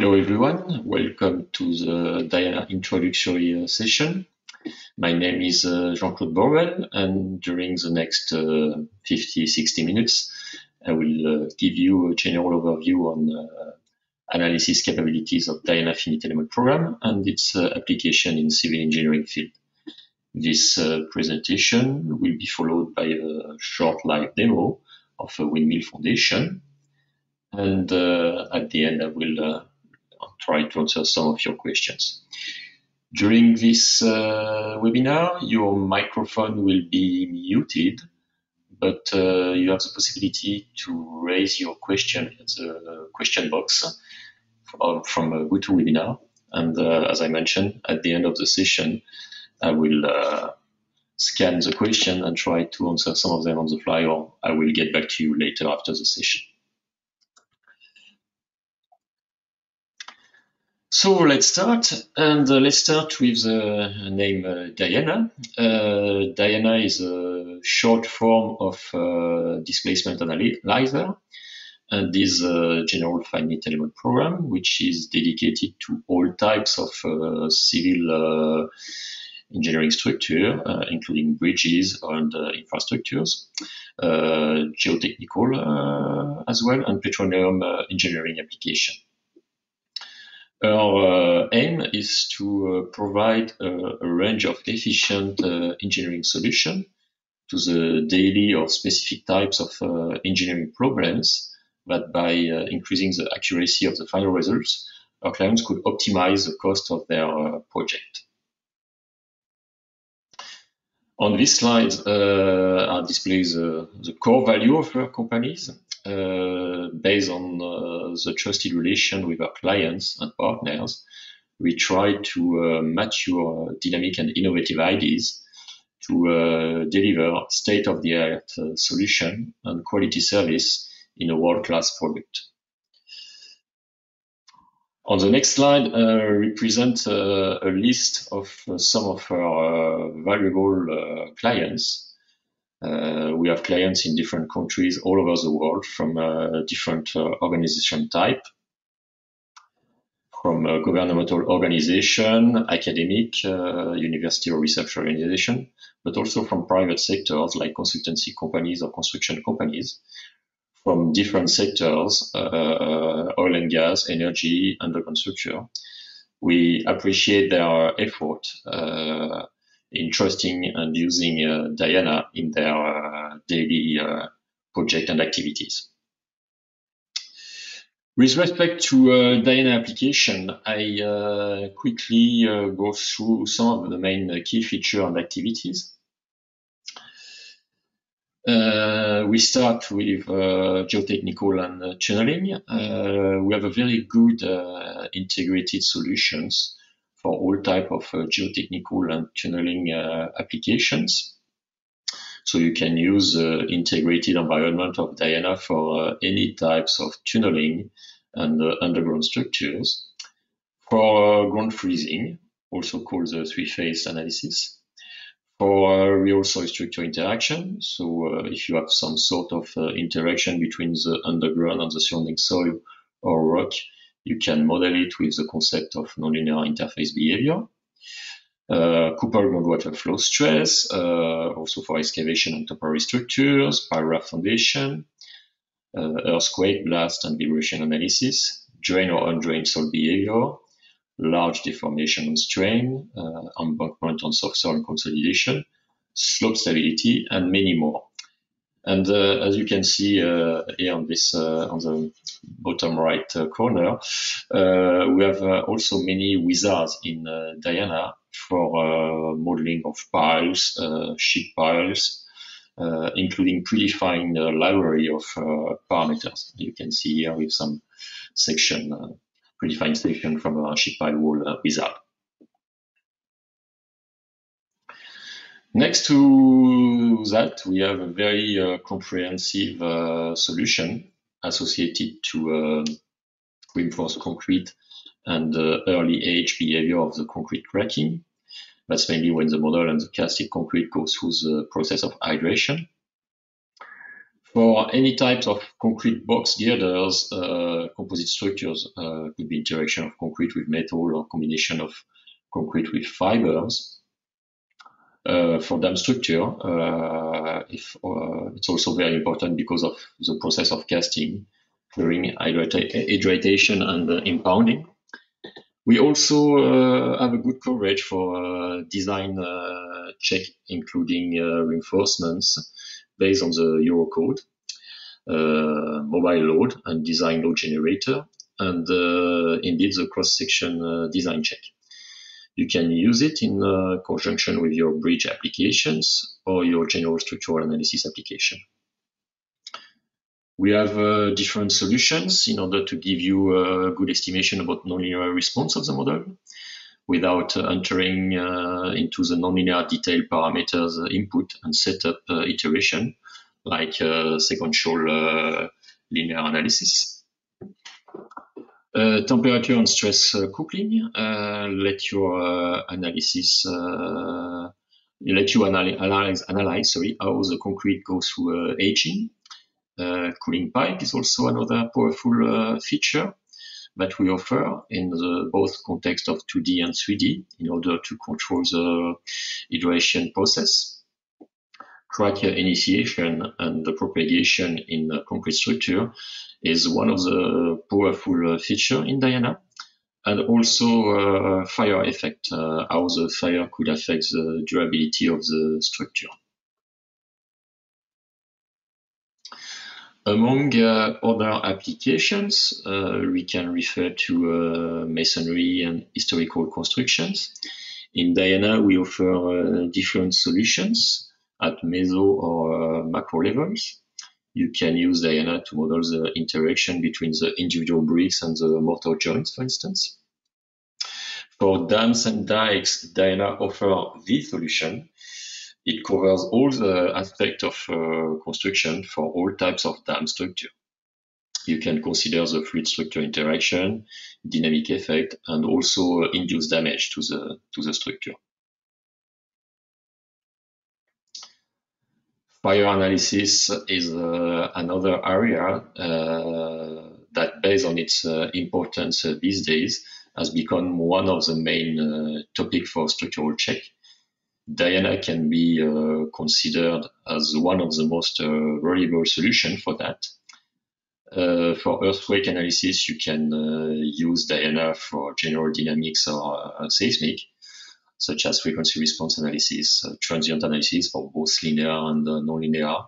Hello everyone, welcome to the DIANA introductory session. My name is Jean-Claude Borel, and during the next 50-60 minutes I will give you a general overview on analysis capabilities of DIANA finite element program and its application in civil engineering field. This presentation will be followed by a short live demo of a windmill foundation, and at the end I will try to answer some of your questions. During this webinar, your microphone will be muted, but you have the possibility to raise your question in the question box from a GoToWebinar. And as I mentioned, at the end of the session, I will scan the question and try to answer some of them on the fly, or I will get back to you later after the session. So let's start, and let's start with the name DIANA. DIANA is a short form of displacement analyzer, and is a general finite element program which is dedicated to all types of civil engineering structure, including bridges and infrastructures, geotechnical as well, and petroleum engineering application. Our aim is to provide a range of efficient engineering solutions to the daily or specific types of engineering problems, that by increasing the accuracy of the final results, our clients could optimize the cost of their project. On this slide are displayed the core value of our companies, based on the trusted relation with our clients and partners. We try to mature dynamic and innovative ideas to deliver state-of-the-art solution and quality service in a world-class product. On the next slide, represent a list of some of our valuable clients. We have clients in different countries all over the world, from different organization type, from governmental organization, academic, university or research organization, but also from private sectors like consultancy companies or construction companies, from different sectors, oil and gas, energy, underground structure. We appreciate their effort in trusting and using DIANA in their daily project and activities. With respect to DIANA application, I quickly go through some of the main key features and activities. We start with geotechnical and tunneling. We have a very good integrated solutions for all type of geotechnical and tunneling applications. So you can use integrated environment of DIANA for any types of tunneling and underground structures, for ground freezing, also called the three-phase analysis, for real soil structure interaction. So if you have some sort of interaction between the underground and the surrounding soil or rock, you can model it with the concept of nonlinear interface behavior. Cooper groundwater flow stress, also for excavation and temporary structures, pyraph foundation, earthquake, blast, and vibration analysis, drain or undrained soil behavior, large deformation and strain, embankment on soft soil consolidation, slope stability, and many more. And as you can see here on this, on the bottom right corner, we have also many wizards in DIANA for modeling of piles, sheet piles, including predefined library of parameters. You can see here with some section, predefined section from a sheet pile wall wizard. Next to that, we have a very comprehensive solution associated to reinforced concrete and early age behavior of the concrete cracking. That's mainly when the model and the casted concrete goes through the process of hydration. For any types of concrete box girders, composite structures could be interaction of concrete with metal or combination of concrete with fibers. For dam structure, it's also very important because of the process of casting, clearing, hydratation, and impounding. We also have a good coverage for design check, including reinforcements based on the Eurocode, mobile load, and design load generator, and indeed the cross-section design check. You can use it in conjunction with your bridge applications or your general structural analysis application. We have different solutions in order to give you a good estimation about nonlinear response of the model without entering into the nonlinear detail parameters input and setup iteration like sequential linear analysis. Temperature and stress coupling let your analyze how the concrete goes through aging. Cooling pipe is also another powerful feature that we offer in the both context of 2D and 3D in order to control the iteration process. Track initiation and the propagation in the concrete structure is one of the powerful features in DIANA, and also fire effect, how the fire could affect the durability of the structure. Among other applications, we can refer to masonry and historical constructions. In DIANA, we offer different solutions at meso or macro levels. You can use DIANA to model the interaction between the individual bricks and the mortar joints, for instance. For dams and dikes, DIANA offers the solution. It covers all the aspects of construction for all types of dam structure. You can consider the fluid structure interaction, dynamic effect, and also induced damage to the structure. Fire analysis is another area that, based on its importance these days, has become one of the main topics for structural check. DIANA can be considered as one of the most reliable solutions for that. For earthquake analysis, you can use DIANA for general dynamics or seismic, such as frequency response analysis, transient analysis for both linear and nonlinear,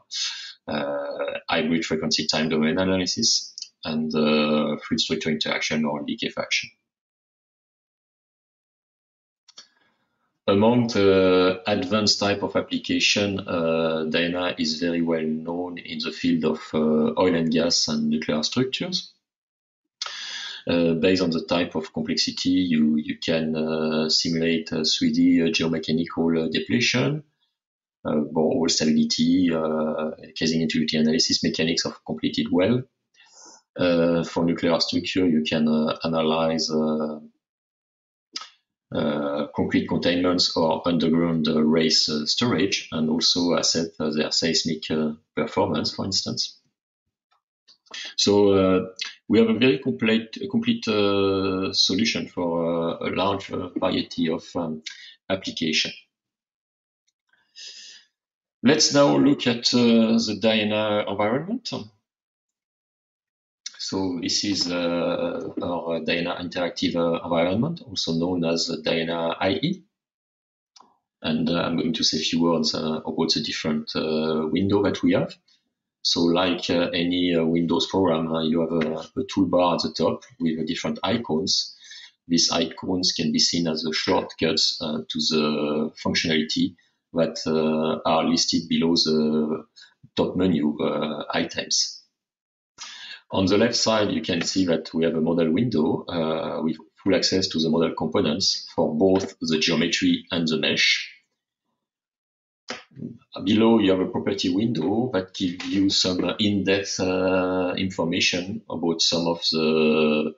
hybrid frequency time domain analysis, and fluid structure interaction or liquefaction. Among the advanced type of application, DIANA is very well known in the field of oil and gas and nuclear structures. Based on the type of complexity, you can simulate 3D geomechanical depletion, borehole stability, casing utility analysis, mechanics of completed well. For nuclear structure, you can analyze concrete containments or underground race storage, and also assess their seismic performance, for instance. So we have a very complete solution for a large variety of application. Let's now look at the DIANA environment. So this is our DIANA interactive environment, also known as DIANA IE. And I'm going to say a few words about the different window that we have. So like any Windows program, you have a toolbar at the top with different icons. These icons can be seen as the shortcuts to the functionality that are listed below the top menu items. On the left side, you can see that we have a model window with full access to the model components for both the geometry and the mesh. Below, you have a property window that gives you some in-depth information about some of the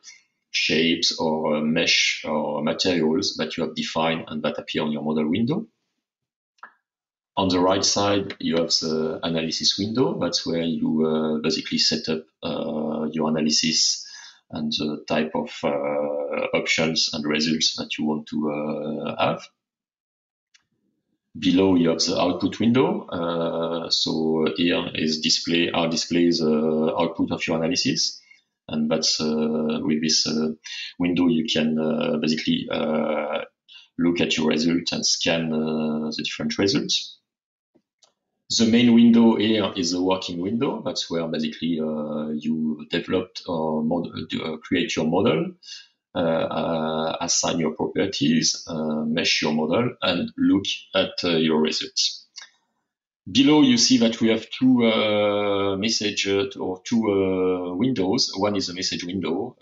shapes or mesh or materials that you have defined and that appear on your model window. On the right side, you have the analysis window. That's where you basically set up your analysis and the type of options and results that you want to have. Below, you have the output window. So here is displays the output of your analysis. And that's with this window, you can basically look at your results and scan the different results. The main window here is the working window. That's where basically you developed or create your model, assign your properties, mesh your model, and look at your results. Below, you see that we have two windows. One is a message window.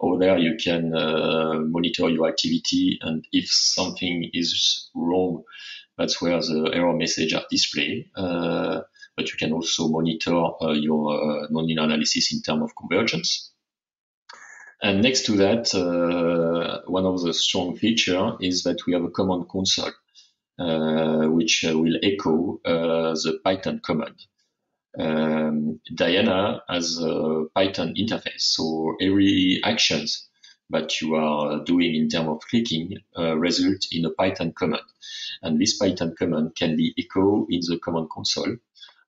Over there, you can monitor your activity, and if something is wrong, that's where the error messages are displayed. But you can also monitor your nonlinear analysis in terms of convergence. And next to that, one of the strong features is that we have a command console, which will echo the Python command. DIANA has a Python interface, so every actions that you are doing in terms of clicking results in a Python command. And this Python command can be echoed in the command console,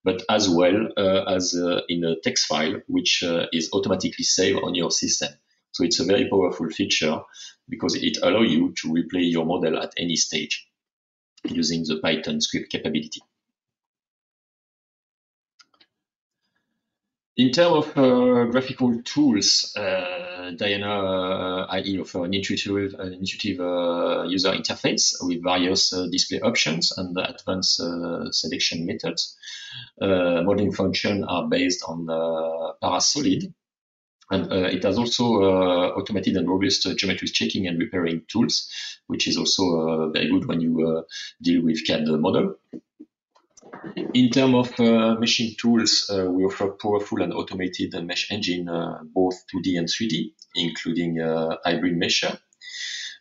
but as well as in a text file, which is automatically saved on your system. So it's a very powerful feature because it allows you to replay your model at any stage using the Python script capability. In terms of graphical tools, DIANA offers an intuitive user interface with various display options and advanced selection methods. Modeling functions are based on Parasolid. And it has also automated and robust geometry checking and repairing tools, which is also very good when you deal with CAD model. In terms of meshing tools, we offer powerful and automated mesh engine, both 2D and 3D, including hybrid mesher.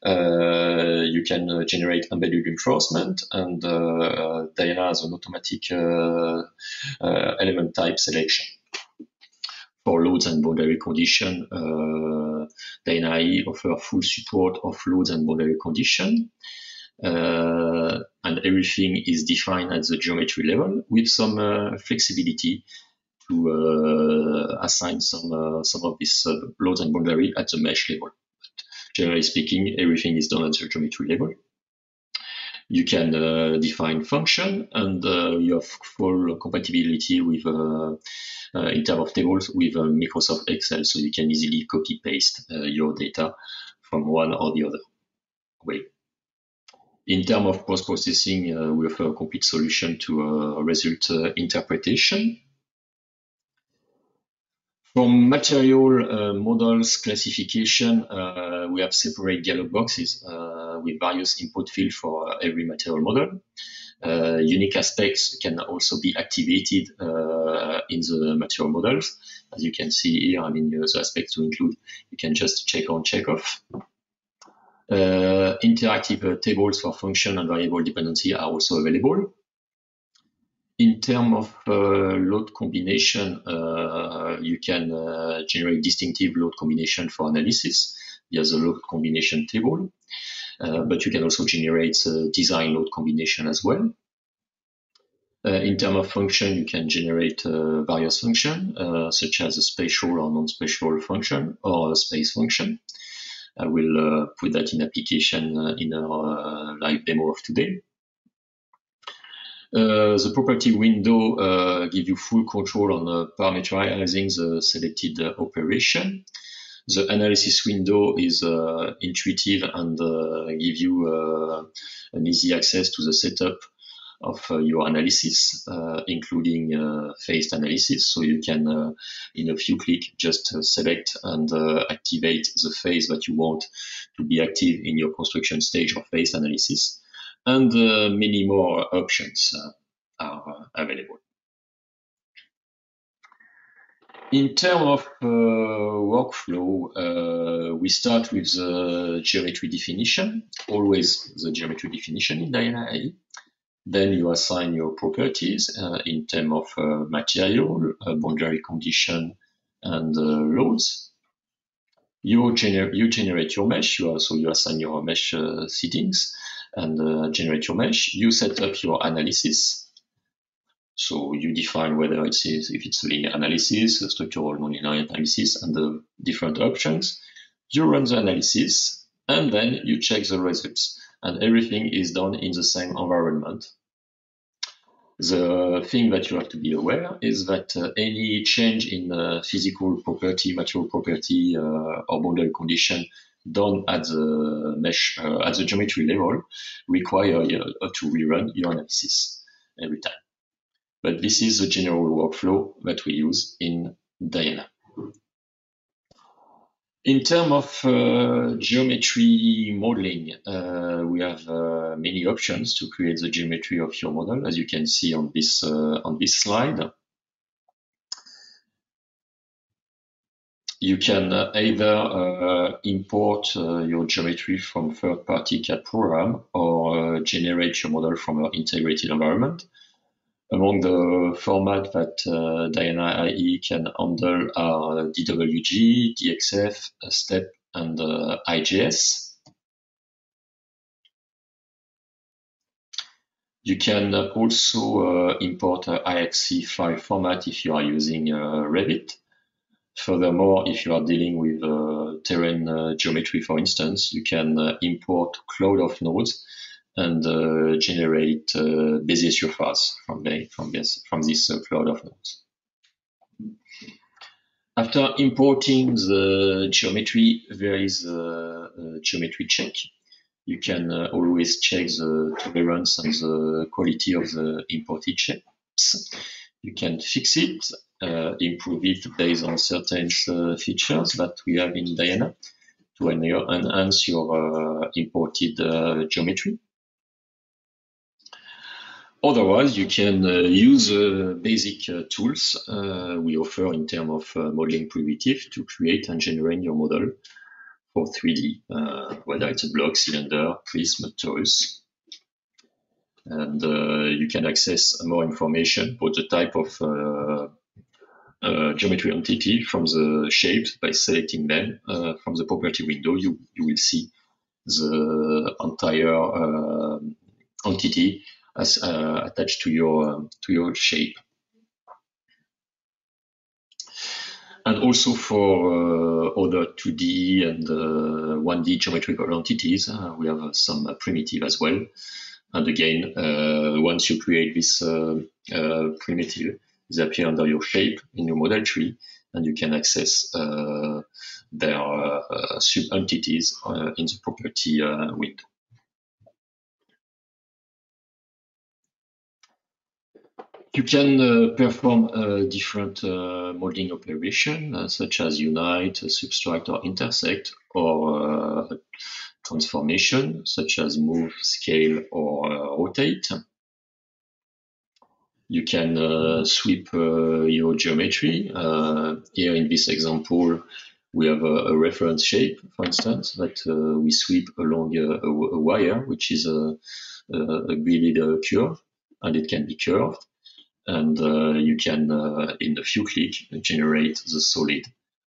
You can generate embedded reinforcement, and DIANA has an automatic element type selection. For loads and boundary condition, DIANA offer full support of loads and boundary condition, and everything is defined at the geometry level with some flexibility to assign some of these loads and boundary at the mesh level. But generally speaking, everything is done at the geometry level. You can define function, and you have full compatibility with in terms of tables with Microsoft Excel, so you can easily copy paste your data from one or the other way. In terms of post-processing, we offer a complete solution to result interpretation. From material models classification, we have separate dialog boxes with various input fields for every material model. Unique aspects can also be activated in the material models. As you can see here, I mean, the aspects to include, you can just check on, check off. Interactive tables for function and variable dependency are also available. In terms of load combination, you can generate distinctive load combination for analysis via the load combination table. But you can also generate design load combination as well. In terms of function, you can generate various functions, such as a spatial or non-spatial function or a space function. I will put that in application in our live demo of today. The property window gives you full control on parameterizing the selected operation. The analysis window is intuitive and gives you an easy access to the setup of your analysis, including phased analysis. So you can, in a few clicks, just select and activate the phase that you want to be active in your construction stage of phased analysis. And many more options are available. In terms of workflow, we start with the geometry definition, always the geometry definition in DIANA. Then you assign your properties in terms of material, boundary condition, and loads. You generate your mesh, so you assign your mesh seedings and generate your mesh. You set up your analysis. So you define whether it is, if it's a linear analysis, a structural nonlinear analysis, and the different options. You run the analysis, and then you check the results. And everything is done in the same environment. The thing that you have to be aware is that any change in physical property, material property, or boundary condition done at the mesh, at the geometry level, require to rerun your analysis every time. But this is the general workflow that we use in DIANA. In terms of geometry modeling, we have many options to create the geometry of your model, as you can see on this slide. You can either import your geometry from third-party CAD program or generate your model from an integrated environment. Among the formats that DIANA IE can handle are DWG, DXF, STEP, and IGES. You can also import an IFC file format if you are using Revit. Furthermore, if you are dealing with terrain geometry, for instance, you can import cloud of nodes and generate Bézier surface from this cloud of nodes. After importing the geometry, there is a geometry check. You can always check the tolerance and the quality of the imported shapes. You can fix it, improve it based on certain features that we have in DIANA to enhance your imported geometry. Otherwise, you can use basic tools we offer in terms of modeling primitive to create and generate your model for 3D, whether it's a block, cylinder, prism, torus. And you can access more information about the type of geometry entity from the shapes by selecting them from the property window. You will see the entire entity as attached to your shape. And also for other 2D and 1D geometrical entities, we have some primitive as well. And again, once you create this primitive, they appear under your shape in your model tree, and you can access their sub-entities in the property window. You can perform different modeling operations, such as unite, subtract, or intersect, or transformation, such as move, scale, or rotate. You can sweep your geometry. Here in this example, we have a reference shape, for instance, that we sweep along a wire, which is a beaded curve, and it can be curved. And you can, in a few clicks, generate the solid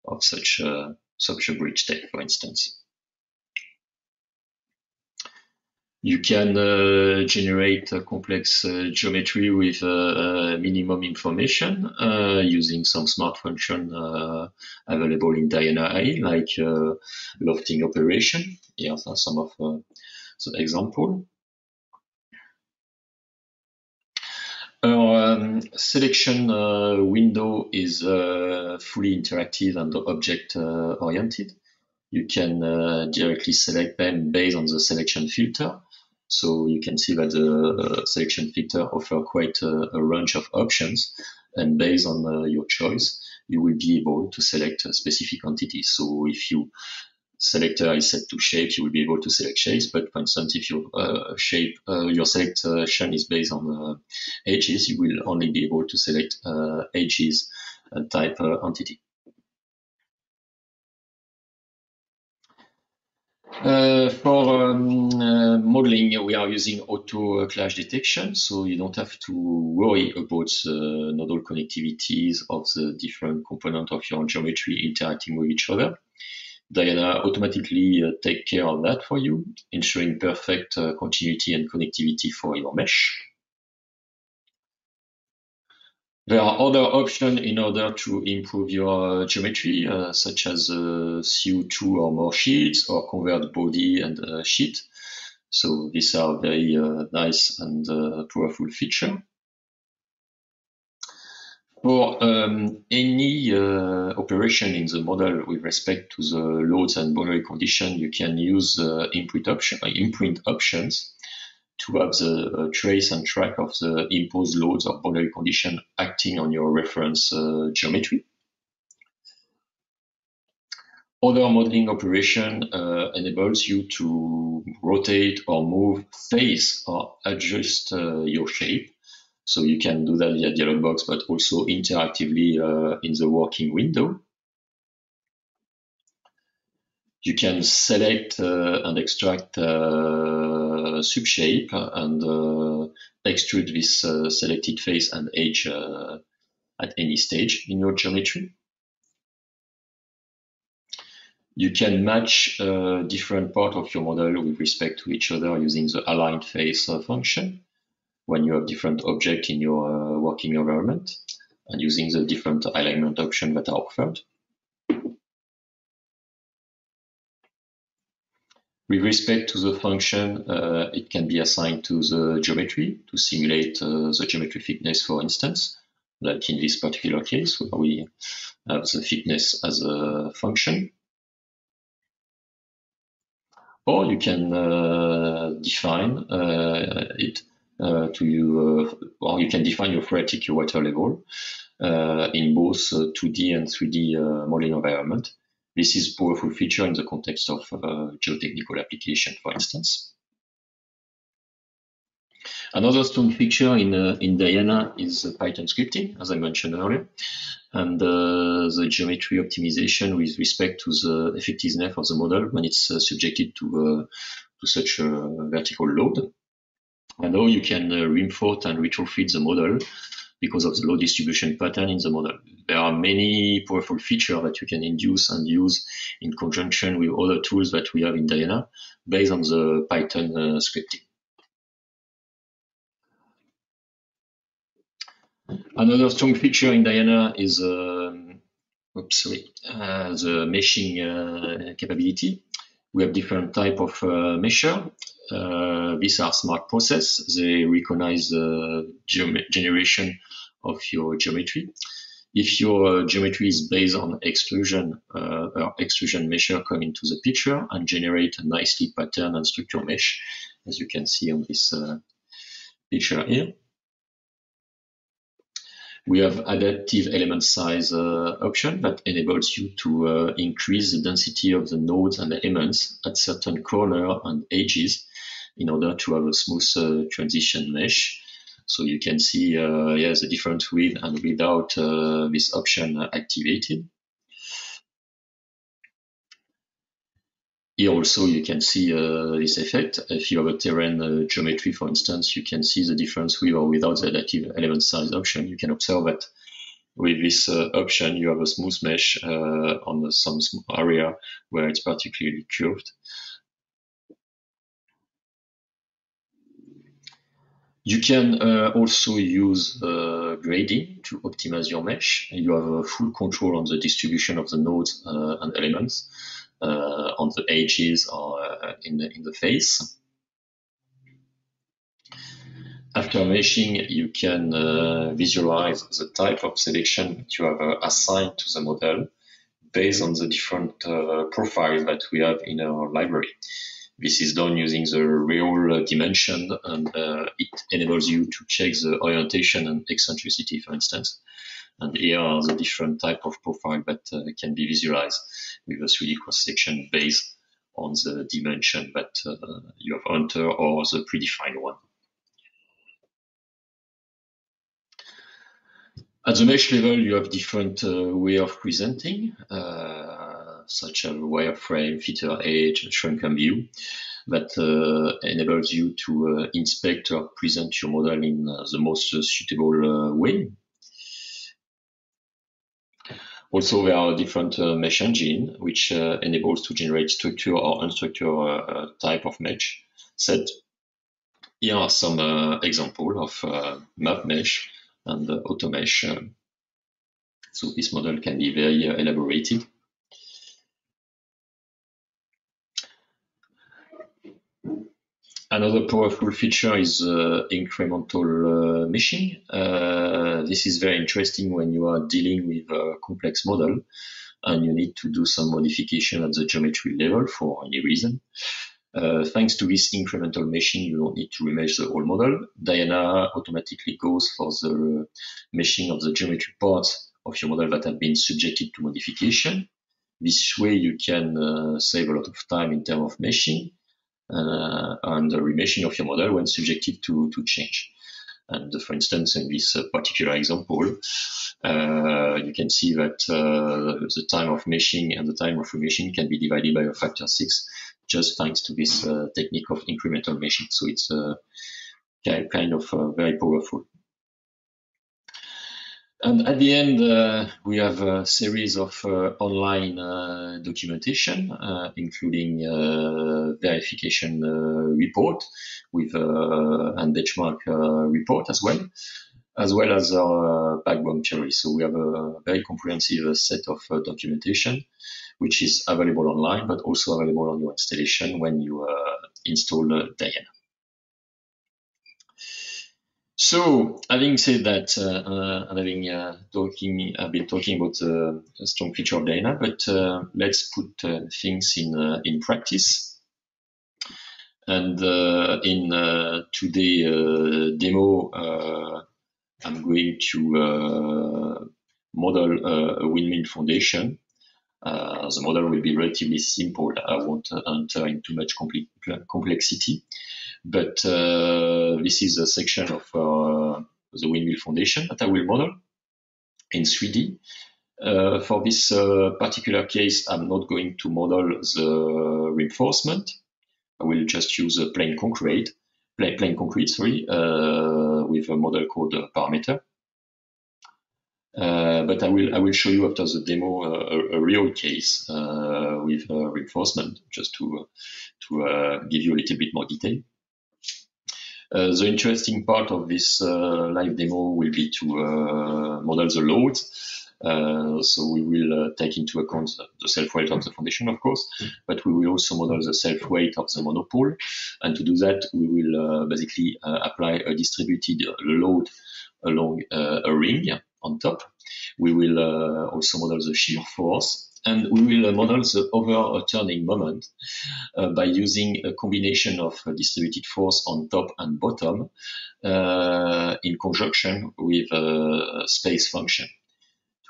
of such a bridge tail, for instance. You can generate a complex geometry with minimum information using some smart function available in DIANA IE, like lofting operation. Here are some of the examples. Our selection window is fully interactive and object-oriented. You can directly select them based on the selection filter. So you can see that the selection filter offers quite a range of options. And based on your choice, you will be able to select a specific entity. So if your selector is set to shapes, you will be able to select shapes. But for instance, if your your selection is based on edges, you will only be able to select edges type entity. For modeling, we are using auto clash detection, so you don't have to worry about the nodal connectivities of the different components of your geometry interacting with each other. DIANA automatically take care of that for you, ensuring perfect continuity and connectivity for your mesh. There are other options in order to improve your geometry, such as CO2 or more sheets, or convert body and sheet. So these are very nice and powerful feature. For any operation in the model with respect to the loads and boundary condition, you can use imprint options to have the trace and track of the imposed loads or boundary condition acting on your reference geometry. Other modeling operation enables you to rotate or move, face or adjust your shape. So you can do that via dialog box, but also interactively in the working window. You can select and extract subshape and extrude this selected face and edge at any stage in your geometry. You can match different parts of your model with respect to each other using the align face function when you have different objects in your working environment and using the different alignment options that are offered. With respect to the function, it can be assigned to the geometry to simulate the geometry thickness, for instance, like in this particular case where we have the thickness as a function. Or you can define it to you, or you can define your theoretic water level in both 2D and 3D modeling environment. This is a powerful feature in the context of geotechnical application, for instance. Another strong feature in DIANA is Python scripting, as I mentioned earlier, and the geometry optimization with respect to the effectiveness of the model when it's subjected to such a vertical load. And now you can reinforce and retrofit the model because of the load distribution pattern in the model. There are many powerful features that you can induce and use in conjunction with other tools that we have in DIANA based on the Python scripting. Another strong feature in DIANA is the meshing capability. We have different types of meshes. These are smart processes. They recognize the generation of your geometry. If your geometry is based on extrusion, extrusion measure come into the picture and generate a nicely pattern and structure mesh, as you can see on this picture here. We have adaptive element size option that enables you to increase the density of the nodes and elements at certain corners and edges in order to have a smooth transition mesh. So you can see the difference with and without this option activated. Here also you can see this effect. If you have a terrain geometry, for instance, you can see the difference with or without the adaptive element size option. You can observe that with this option you have a smooth mesh on some area where it's particularly curved. You can also use grading to optimize your mesh. You have full control on the distribution of the nodes and elements on the edges or in the face. After meshing, you can visualize the type of selection that you have assigned to the model based on the different profiles that we have in our library. This is done using the real dimension, and it enables you to check the orientation and eccentricity, for instance. And here are the different type of profile that can be visualized with a 3D cross-section based on the dimension that you have entered or the predefined one. At the mesh level, you have different way of presenting. such as wireframe, filter edge, shrink and view, that enables you to inspect or present your model in the most suitable way. Also, there are different mesh engines, which enables to generate structure or unstructured type of mesh set. Here are some examples of map mesh and auto mesh. So this model can be very elaborated. Another powerful feature is incremental meshing. This is very interesting when you are dealing with a complex model and you need to do some modification at the geometry level for any reason. Thanks to this incremental meshing, you don't need to remesh the whole model. DIANA automatically goes for the meshing of the geometry parts of your model that have been subjected to modification. This way, you can save a lot of time in terms of meshing and the remeshing of your model when subjected to change. And for instance, in this particular example, you can see that the time of meshing and the time of remeshing can be divided by a factor 6, just thanks to this technique of incremental meshing. So it's kind of very powerful. And at the end, we have a series of online documentation, including verification report with and benchmark report as well as our backbone theory. So we have a very comprehensive set of documentation, which is available online, but also available on your installation when you install DIANA. So, having said that, and having I've been talking about a strong feature of DIANA, but let's put things in practice. And in today's demo, I'm going to model a windmill foundation. The model will be relatively simple. I won't enter into too much complexity. But this is a section of the windmill foundation that I will model in 3D. For this particular case, I'm not going to model the reinforcement. I will just use a plain concrete, with a model called parameter. But I will show you after the demo a real case with reinforcement, just to give you a little bit more detail. The interesting part of this live demo will be to model the load. So we will take into account the self-weight of the foundation, of course, but we will also model the self-weight of the monopole. And to do that, we will basically apply a distributed load along a ring on top. We will also model the shear force. And we will model the overturning moment by using a combination of distributed force on top and bottom in conjunction with a space function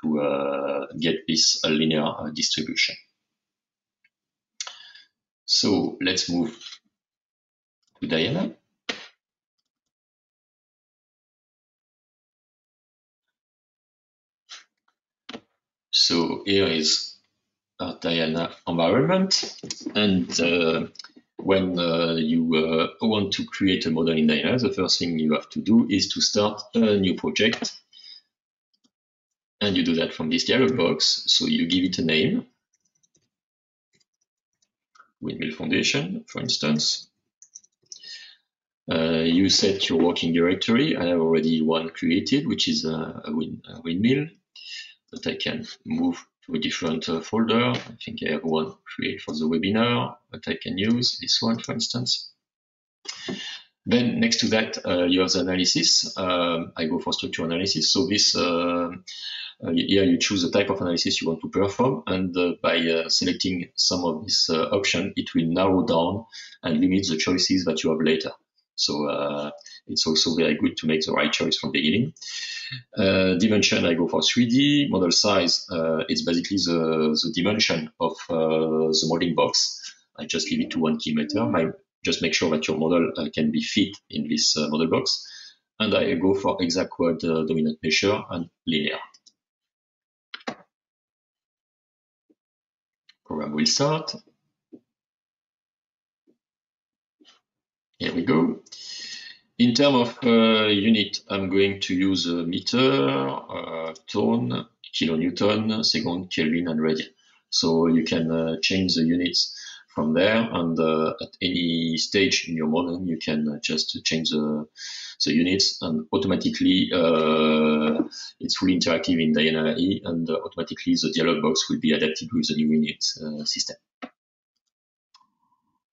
to get this linear distribution. So let's move to DIANA. So here is our DIANA environment, and when you want to create a model in DIANA, the first thing you have to do is to start a new project, and you do that from this dialog box. So you give it a name, windmill foundation, for instance. You set your working directory. I have already one created, which is a windmill, but I can move to a different folder. I think I have one created for the webinar, but I can use this one, for instance. Then next to that, you have the analysis. I go for structure analysis. So this here you choose the type of analysis you want to perform, and by selecting some of these options, it will narrow down and limit the choices that you have later. So it's also very good to make the right choice from the beginning. Dimension, I go for 3D. Model size, it's basically the dimension of the modeling box. I just leave it to 1 kilometer. Just make sure that your model can be fit in this model box. And I go for exact quad dominant measure and linear. program will start. Here we go. In terms of unit, I'm going to use meter, ton, kilonewton, second, Kelvin, and radian. So you can change the units from there, and at any stage in your model, you can just change the units, and automatically it's fully interactive in DIANA E, and automatically the dialog box will be adapted with the new unit system.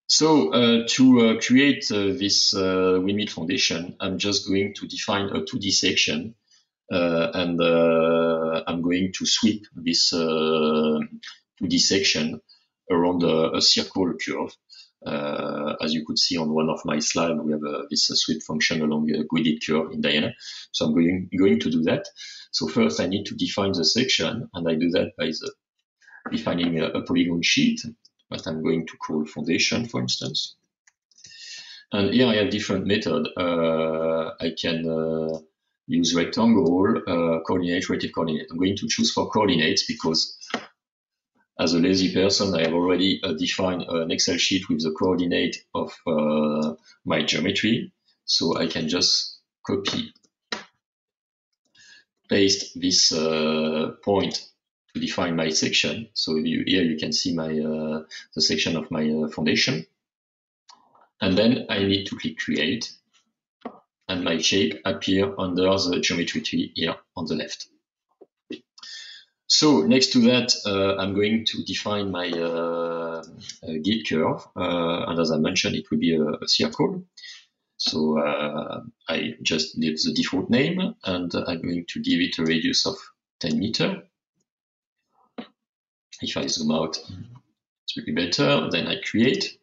So to create this windmill foundation, I'm just going to define a 2D section, and I'm going to sweep this 2D section around a circle curve. As you could see on one of my slides, we have this sweep function along a gridded curve in DIANA. So I'm going to do that. So first, I need to define the section, and I do that by defining a polygon sheet. But I'm going to call foundation, for instance. And here I have different methods. I can use rectangle, coordinate, relative coordinate. I'm going to choose for coordinates because as a lazy person, I have already defined an Excel sheet with the coordinate of my geometry. So I can just copy, paste this point to define my section. So here you can see my the section of my foundation, and then I need to click create, and my shape appear under the geometry tree here on the left. So next to that, I'm going to define my grid curve, and as I mentioned, it will be a circle. So I just leave the default name, and I'm going to give it a radius of 10 meters. If I zoom out, it will be better. Then I create.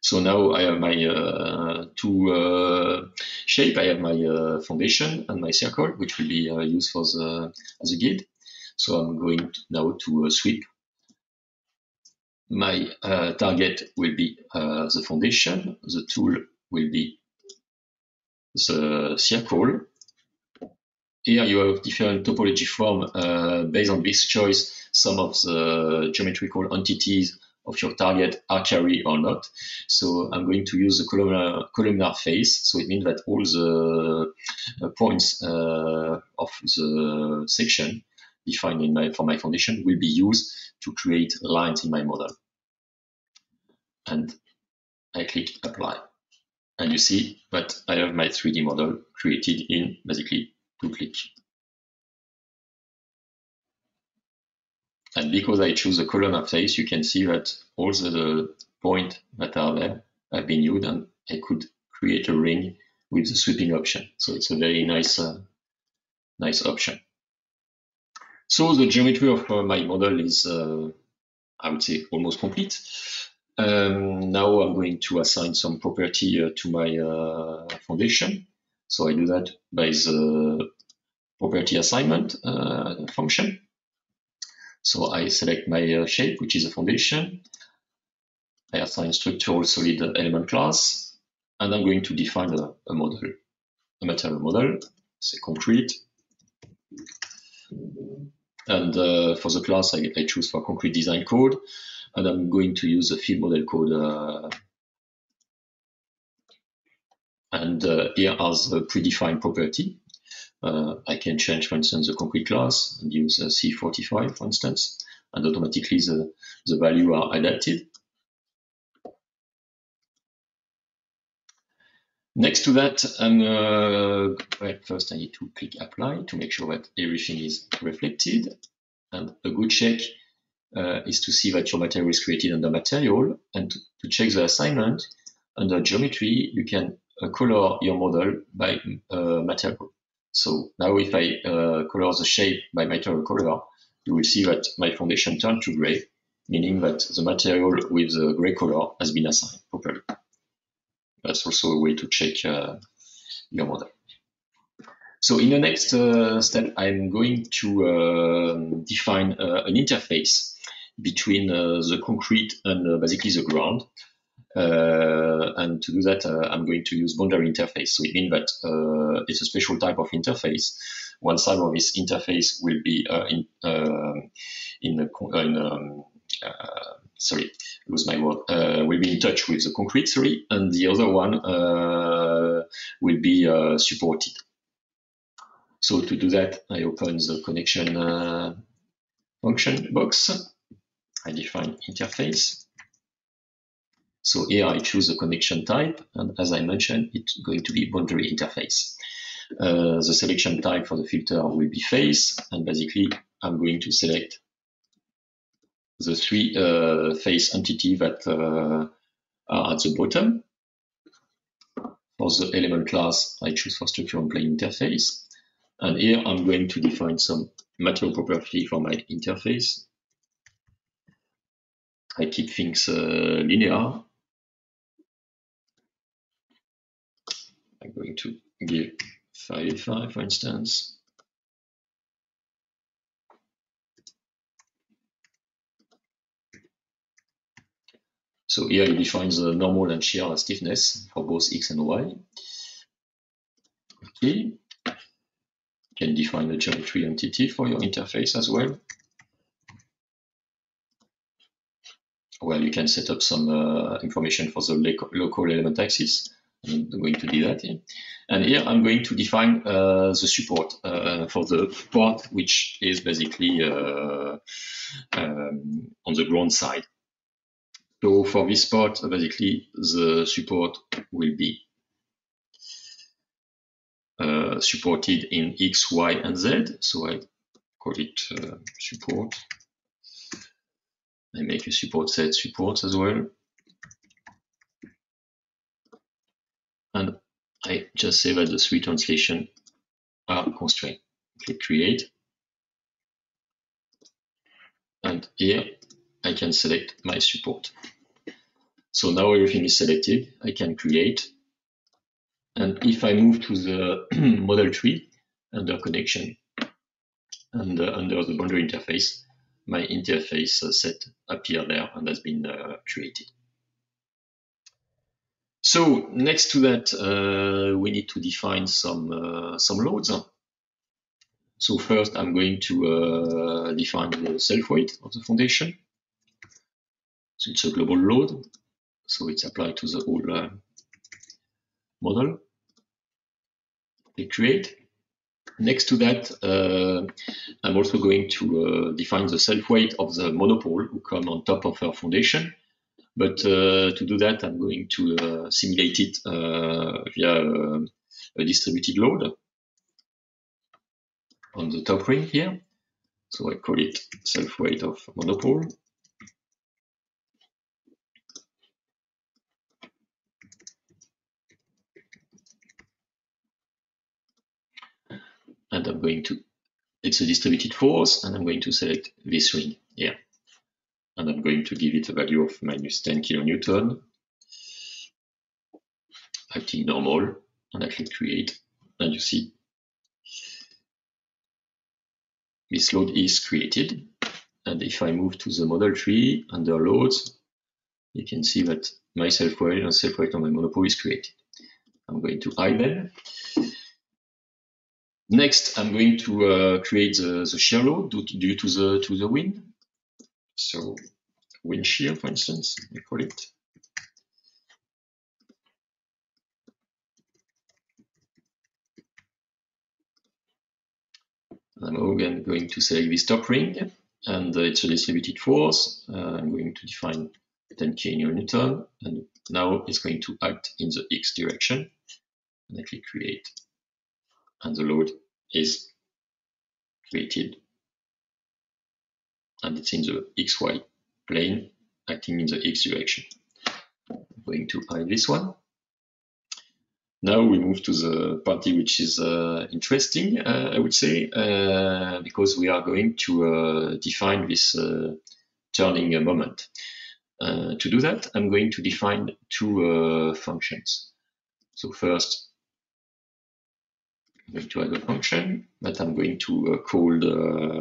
So now I have my two shape. I have my foundation and my circle, which will be used for the as a grid. So I'm going to, now to sweep. My target will be the foundation. The tool will be the circle. Here you have different topology form based on this choice. Some of the geometrical entities of your target are carried or not. So I'm going to use the columnar face. So it means that all the points of the section defined in my, for my foundation will be used to create lines in my model. And I click apply. And you see that I have my 3D model created in basically 2 clicks. And because I choose the columnar face, you can see that all the points that are there have been used, and I could create a ring with the sweeping option. So it's a very nice, nice option. So the geometry of my model is, I would say, almost complete. Now I'm going to assign some property to my foundation. So I do that by the property assignment function. So I select my shape, which is a foundation. I assign structural solid element class, and I'm going to define a model, a material model, say concrete. And for the class, I choose for concrete design code, and I'm going to use the field model code. And here are the predefined property. I can change, for instance, the concrete class and use C45, for instance, and automatically the value are adapted. Next to that, first I need to click apply to make sure that everything is reflected. And a good check is to see that your material is created under material, and to check the assignment under geometry, you can color your model by material. So now if I color the shape by material color, you will see that my foundation turned to gray, meaning that the material with the gray color has been assigned properly. That's also a way to check your model. So in the next step, I'm going to define an interface between the concrete and basically the ground. And to do that, I'm going to use boundary interface. So it means that it's a special type of interface. One side of this interface will be in sorry, lose my word, will be in touch with the concrete, sorry, and the other one will be supported. So to do that, I open the connection function box. I define interface. So here I choose the connection type, and as I mentioned, it's going to be boundary interface. The selection type for the filter will be face, and basically I'm going to select the three face entity that are at the bottom. For the element class, I choose for structure and plane interface. And here I'm going to define some material property for my interface. I keep things linear. I'm going to give 5, 5, for instance. So here it defines the normal and shear stiffness for both X and Y. Okay. You can define a geometry entity for your interface as well. Well, you can set up some information for the local element axis. I'm going to do that here. And here I'm going to define the support for the part which is basically on the ground side. So for this part, basically the support will be supported in X, Y, and Z. So I call it support. I make a support set supports as well. And I just say that the three translations are constrained. Click create. And here I can select my support. So now everything is selected. I can create. And if I move to the model tree under connection and under the boundary interface, my interface set appears there and has been created. So next to that, we need to define some loads. So first, I'm going to define the self-weight of the foundation. So it's a global load, so it's applied to the whole model. Click create. Next to that, I'm also going to define the self-weight of the monopole who come on top of our foundation. But to do that, I'm going to simulate it via a distributed load on the top ring here. So I call it self-weight of monopole. And I'm going to, it's a distributed force, and I'm going to select this ring here. And I'm going to give it a value of -10 kN, acting normal, and I click create, and you see this load is created. And if I move to the model tree under loads, you can see that my self-weight and self-weight on my monopole is created. I'm going to hide them. Next, I'm going to create the shear load due to the wind. So wind shear, for instance, I call it. I'm again going to select this top ring, and it's a distributed force. I'm going to define 10 kN, and now it's going to act in the X direction. And I click create, and the load is created, and it's in the XY plane, acting in the X direction. I'm going to hide this one. Now we move to the party which is interesting, I would say, because we are going to define this turning moment. To do that, I'm going to define two functions. So first, I'm going to add a function that I'm going to call,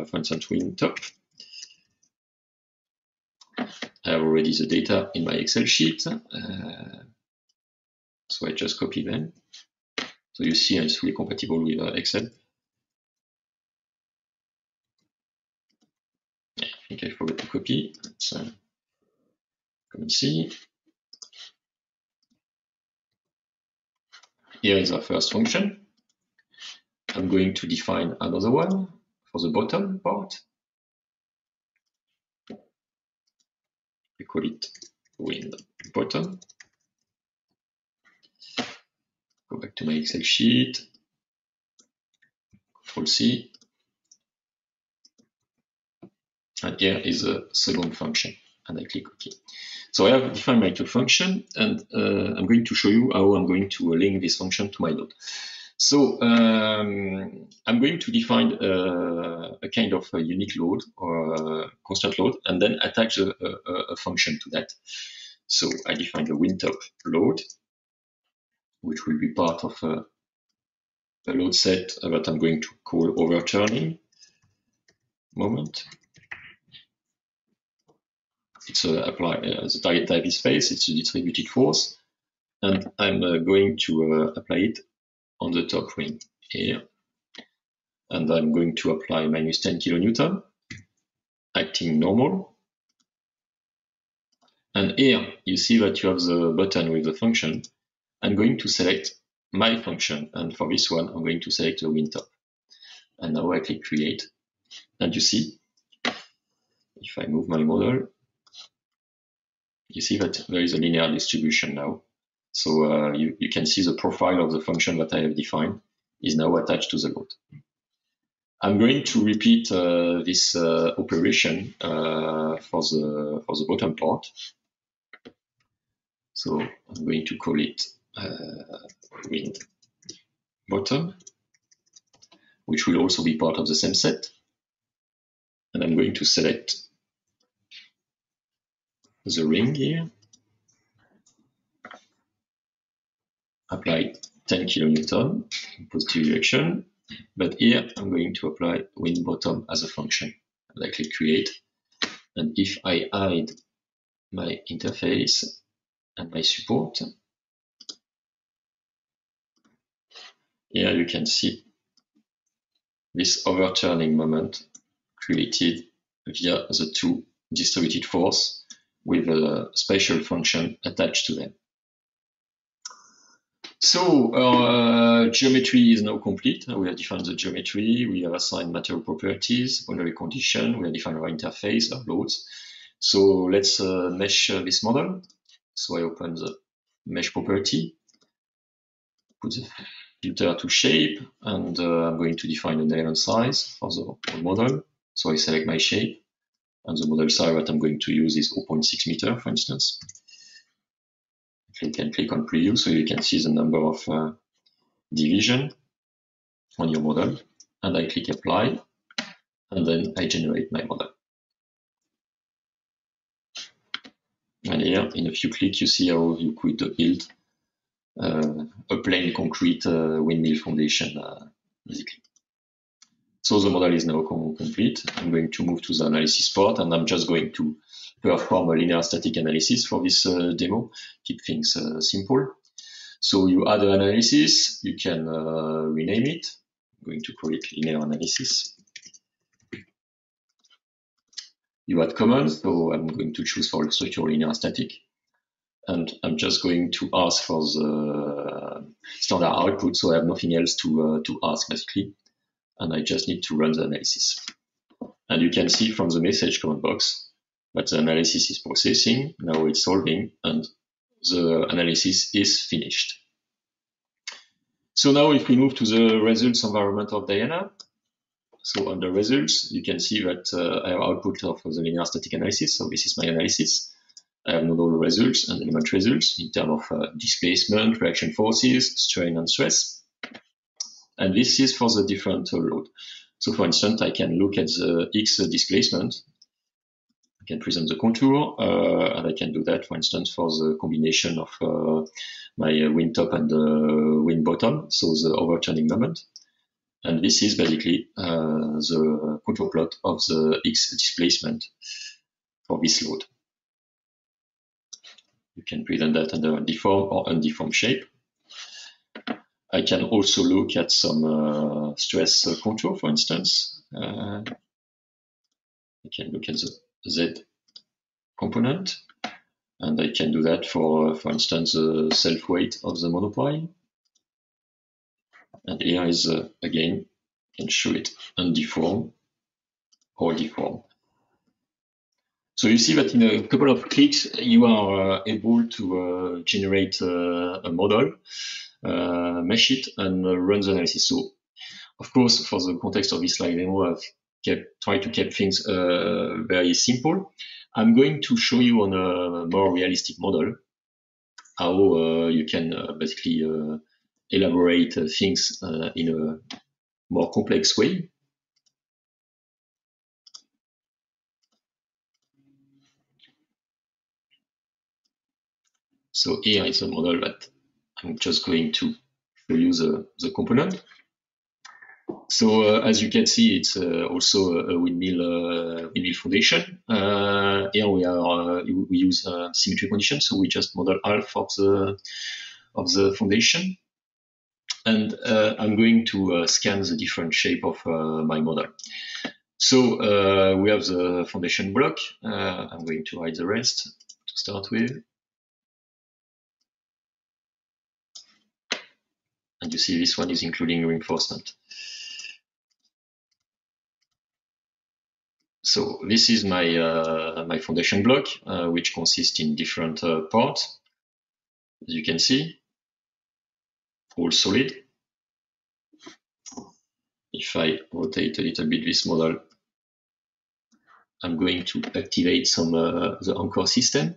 for instance, wind top. I have already the data in my Excel sheet, so I just copy them. So you see it's fully compatible with Excel. I think I forgot to copie, comme ici. Here is our first function. I'm going to define another one for the bottom part. We call it win bottom. Go back to my Excel sheet. Control C. And here is the second function. And I click OK. So I have defined my two function, and I'm going to show you how I'm going to link this function to my node. So I'm going to define a kind of a unique load or a constant load, and then attach a function to that. So I define the WinTop load, which will be part of a load set that I'm going to call overturning moment. It's the target type is phase, it's a distributed force, and I'm going to apply it on the top ring here. And I'm going to apply -10 kN, acting normal. And here you see that you have the button with the function. I'm going to select my function, and for this one, I'm going to select the WinTop. And now I click create, and you see, if I move my model, you see that there is a linear distribution now. So you can see the profile of the function that I have defined is now attached to the load. I'm going to repeat this operation for the bottom part. So I'm going to call it wind bottom, which will also be part of the same set. And I'm going to select the ring here, apply 10 kN in positive direction, but here I'm going to apply wind bottom as a function. And I click create, and if I hide my interface and my support, here you can see this overturning moment created via the two distributed force with a special function attached to them. So our geometry is now complete. We have defined the geometry, we have assigned material properties, boundary condition, we have defined our interface, our loads. So let's mesh this model. So I open the mesh property, put the filter to shape, and I'm going to define an element size for the whole model. So I select my shape. And the model size that I'm going to use is 0.6 m, for instance. You can click on preview, so you can see the number of division on your model. And I click apply, and then I generate my model. And here, in a few clicks, you see how you could build a plain concrete windmill foundation, basically. So the model is now complete. I'm going to move to the analysis part, and I'm just going to perform a linear static analysis for this demo. Keep things simple. So you add an analysis, you can rename it. I'm going to call it linear analysis. You add commands, so I'm going to choose for structural linear static. And I'm just going to ask for the standard output, so I have nothing else to ask, basically. And I just need to run the analysis. And you can see from the message command box that the analysis is processing, now it's solving, and the analysis is finished. So now if we move to the results environment of DIANA, so under results, you can see that I have output of the linear static analysis, so this is my analysis. I have nodal results and element results in terms of displacement, reaction forces, strain and stress. And this is for the different load. So for instance, I can look at the X displacement. I can present the contour, and I can do that, for instance, for the combination of my wind top and wind bottom, so the overturning moment. And this is basically the contour plot of the X displacement for this load. You can present that under a deformed or undeformed shape. I can also look at some stress contour, for instance. I can look at the Z component. And I can do that for instance, the self-weight of the monopile. And here is, again, I can show it undeformed or deformed. So you see that in a couple of clicks, you are able to generate a model, mesh it, and run the analysis. So, of course, for the context of this slide demo, I've tried to keep things very simple. I'm going to show you on a more realistic model how you can basically elaborate things in a more complex way. So here is a model that I'm just going to show you the component. So as you can see, it's also a windmill foundation. Here we use symmetry conditions, so we just model half of the foundation. And I'm going to scan the different shape of my model. So we have the foundation block. I'm going to hide the rest to start with. And you see this one is including reinforcement. So this is my my foundation block, which consists in different parts. As you can see, all solid. If I rotate a little bit this model, I'm going to activate some the anchor system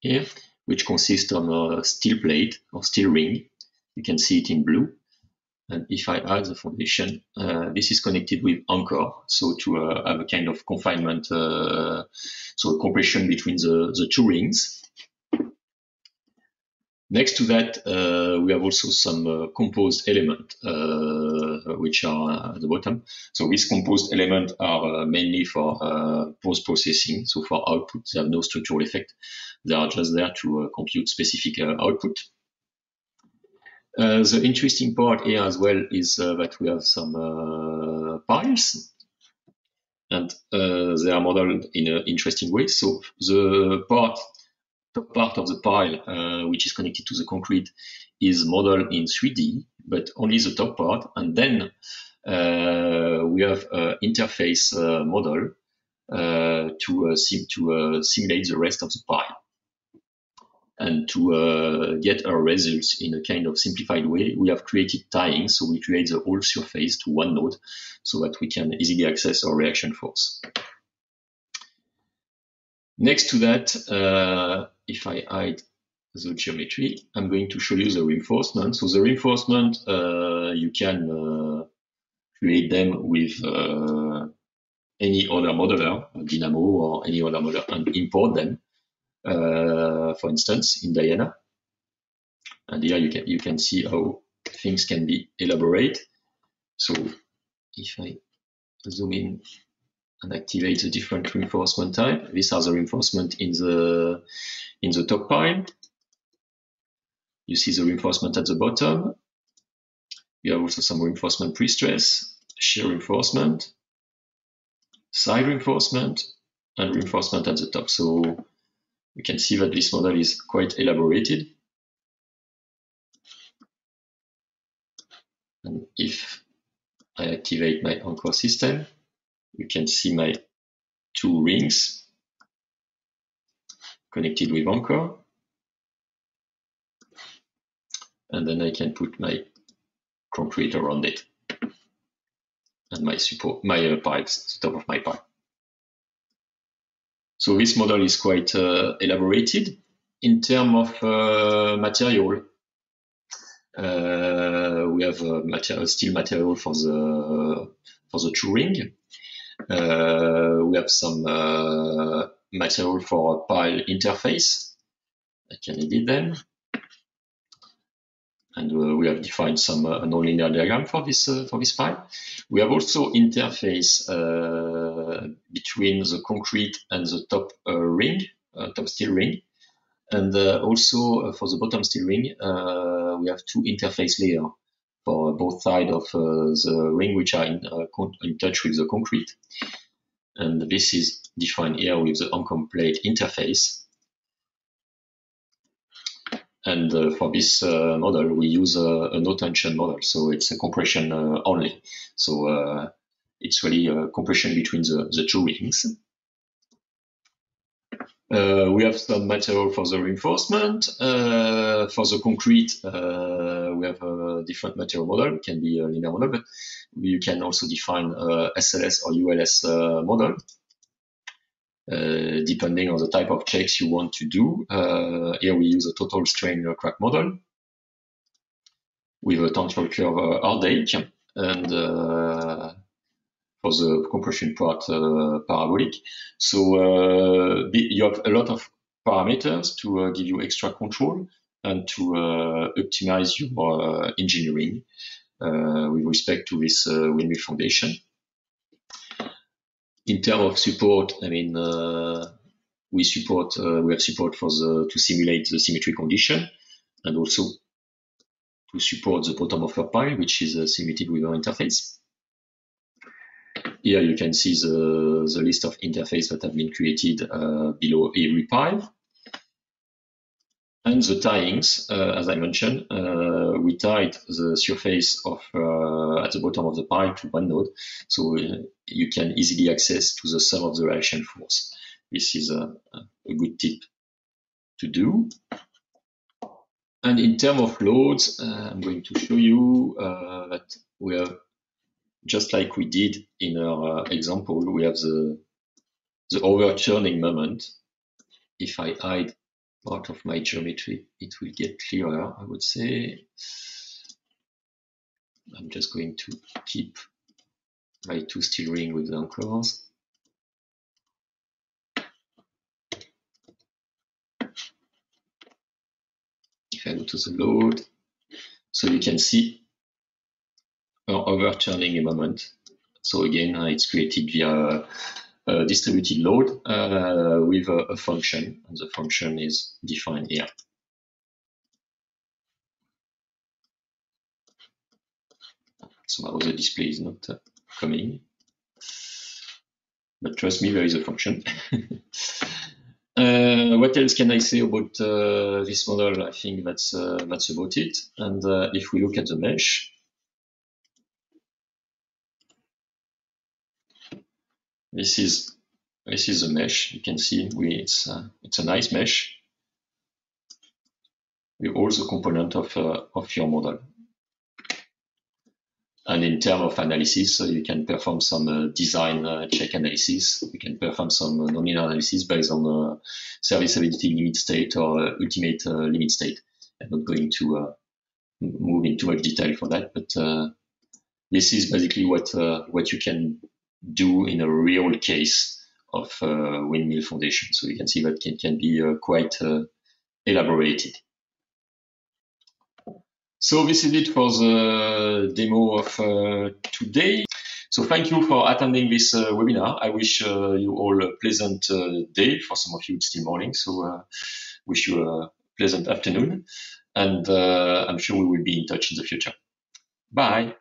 here, which consists of a steel plate or steel ring. You can see it in blue. And if I add the foundation, this is connected with anchor, so to have a kind of confinement, so compression between the two rings. Next to that, we have also some composed element, which are at the bottom. So these composed elements are mainly for post-processing, so for output. They have no structural effect. They are just there to compute specific output. The interesting part here as well is that we have some piles, and they are modeled in an interesting way. So the top part of the pile, which is connected to the concrete, is modeled in 3D, but only the top part. And then we have an interface model to simulate the rest of the pile. And to get our results in a kind of simplified way, we have created tying. So we create the whole surface to one node so that we can easily access our reaction force. Next to that, if I hide the geometry, I'm going to show you the reinforcement. So the reinforcement, you can create them with any other modeler, Dynamo or any other modeler, and import them. For instance, in DIANA, and here you can see how things can be elaborated. So if I zoom in and activate the different reinforcement type, these are the reinforcement in the top pile. You see the reinforcement at the bottom. You have also some reinforcement pre-stress, shear reinforcement, side reinforcement, and reinforcement at the top. So you can see that this model is quite elaborated. And if I activate my anchor system, you can see my two rings connected with anchor. And then I can put my concrete around it and my support, my pipes, the top of my pipe. So this model is quite elaborated. In terms of material, we have steel material for the two ring. We have some material for pile interface. I can edit them, and we have defined some nonlinear diagram for this pile. We have also interface between the concrete and the top ring, top steel ring, and also for the bottom steel ring, we have two interface layers for both sides of the ring, which are in touch with the concrete. And this is defined here with the onComplete interface. And for this model, we use a no-tension model, so it's a compression only. So it's really a compression between the two rings. We have some material for the reinforcement. For the concrete, we have a different material model. It can be a linear model, but you can also define SLS or ULS model, depending on the type of checks you want to do. Here we use a total strain crack model with a tensile curve heartache, and for the compression part, parabolic. So you have a lot of parameters to give you extra control and to optimize your engineering with respect to this windmill foundation. In terms of support, I mean, we have support for to simulate the symmetry condition, and also to support the bottom of your pile, which is simulated with our interface. Here you can see the list of interfaces that have been created below every pile. And the tie-ins, as I mentioned, we tied the surface of at the bottom of the pile to one node, so you can easily access to the sum of the reaction force. This is a good tip to do. And in terms of loads, I'm going to show you that we have, just like we did in our example, we have the overturning moment. If I hide part of my geometry, it will get clearer, I would say. I'm just going to keep my two steel rings with the anchors. If I go to the load, so you can see our overturning moment. So again, it's created via distributed load with a function, and the function is defined here. Somehow the display is not coming, but trust me, there is a function. What else can I say about this model? I think that's about it. And if we look at the mesh, this is a mesh. You can see it's a nice mesh with all the components of your model. And in terms of analysis, so you can perform some design check analysis. You can perform some nonlinear analysis based on serviceability limit state or ultimate limit state. I'm not going to move into much detail for that, but this is basically what you can do in a real case of windmill foundation. So you can see that it can be quite elaborated. So this is it for the demo of today. So thank you for attending this webinar. I wish you all a pleasant day. For some of you, it's still morning, so wish you a pleasant afternoon. And I'm sure we will be in touch in the future. Bye.